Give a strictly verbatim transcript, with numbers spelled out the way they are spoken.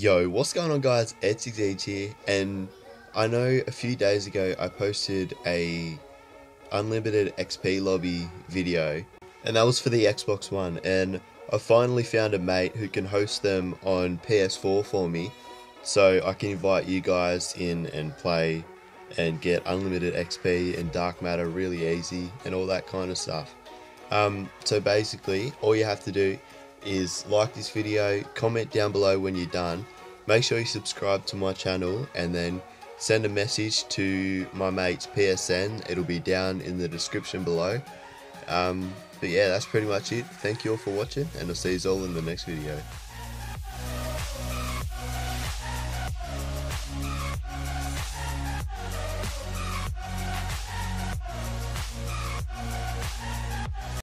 Yo, what's going on guys, Ed six H here, and I know a few days ago I posted a unlimited X P lobby video, and that was for the Xbox One, and I finally found a mate who can host them on P S four for me, so I can invite you guys in and play and get unlimited X P and dark matter really easy and all that kind of stuff. Um, so basically all you have to do is like this video, comment down below when you're done, make sure you subscribe to my channel, and then send a message to my mate's P S N. It'll be down in the description below. Um, but yeah, that's pretty much it. Thank you all for watching, and I'll see you all in the next video.